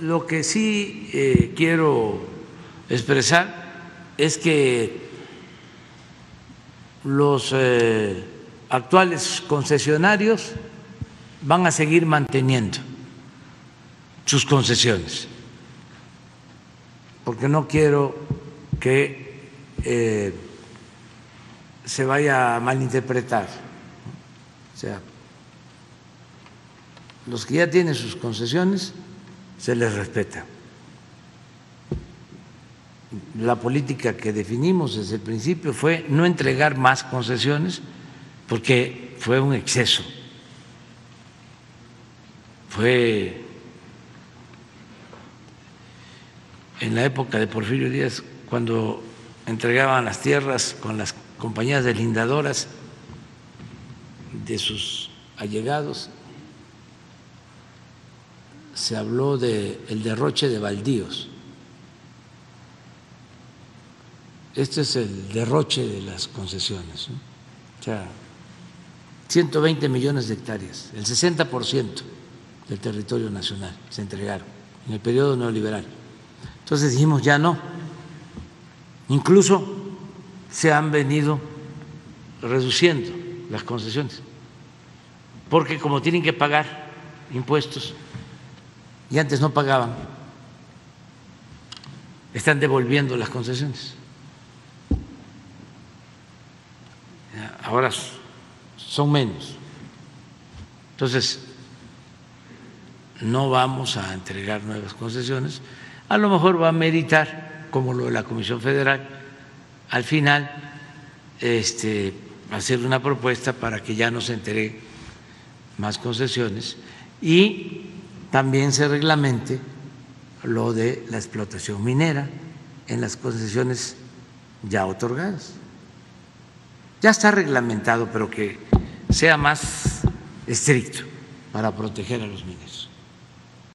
Lo que sí quiero expresar es que los actuales concesionarios van a seguir manteniendo sus concesiones, porque no quiero que se vaya a malinterpretar. O sea, los que ya tienen sus concesiones se les respeta. La política que definimos desde el principio fue no entregar más concesiones porque fue un exceso, fue en la época de Porfirio Díaz cuando entregaban las tierras con las compañías deslindadoras de sus allegados. Se habló del derroche de baldíos. Este es el derroche de las concesiones, ¿no? O sea, 120 millones de hectáreas, el 60% del territorio nacional se entregaron en el periodo neoliberal. Entonces dijimos ya no, incluso se han venido reduciendo las concesiones, porque como tienen que pagar impuestos y antes no pagaban, están devolviendo las concesiones. Ahora son menos. Entonces, no vamos a entregar nuevas concesiones. A lo mejor va a meritar, como lo de la Comisión Federal, al final hacer una propuesta para que ya no se entreguen más concesiones y también se reglamente lo de la explotación minera en las concesiones ya otorgadas. Ya está reglamentado, pero que sea más estricto para proteger a los mineros.